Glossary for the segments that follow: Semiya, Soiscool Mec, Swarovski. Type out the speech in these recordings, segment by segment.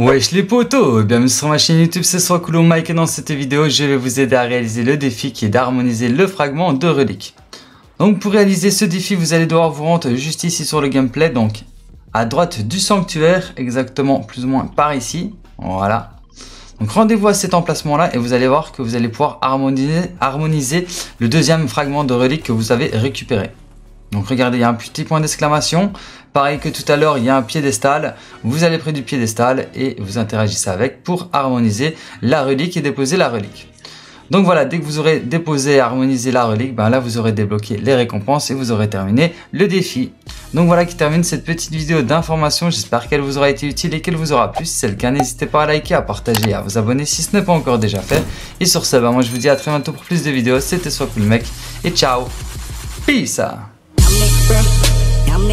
Wesh les potos, bienvenue sur ma chaîne YouTube, c'est Soiscool Mec et dans cette vidéo je vais vous aider à réaliser le défi qui est d'harmoniser le fragment de relique. Donc pour réaliser ce défi vous allez devoir vous rendre juste ici sur le gameplay, donc à droite du sanctuaire, exactement plus ou moins par ici, voilà. Donc rendez-vous à cet emplacement là et vous allez voir que vous allez pouvoir harmoniser le deuxième fragment de relique que vous avez récupéré. Donc regardez, il y a un petit point d'exclamation, pareil que tout à l'heure il y a un piédestal, vous allez près du piédestal et vous interagissez avec pour harmoniser la relique et déposer la relique. Donc voilà, dès que vous aurez déposé et harmonisé la relique, ben là vous aurez débloqué les récompenses et vous aurez terminé le défi. Donc voilà qui termine cette petite vidéo d'information, j'espère qu'elle vous aura été utile et qu'elle vous aura plu. Si c'est le cas, n'hésitez pas à liker, à partager et à vous abonner si ce n'est pas encore déjà fait. Et sur ce, ben moi je vous dis à très bientôt pour plus de vidéos, c'était Soiscool Mec et ciao, peace. I'm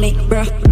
Nick, bruh.